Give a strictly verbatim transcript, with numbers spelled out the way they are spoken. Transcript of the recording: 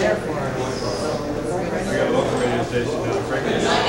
Therefore, I got a local radio station now.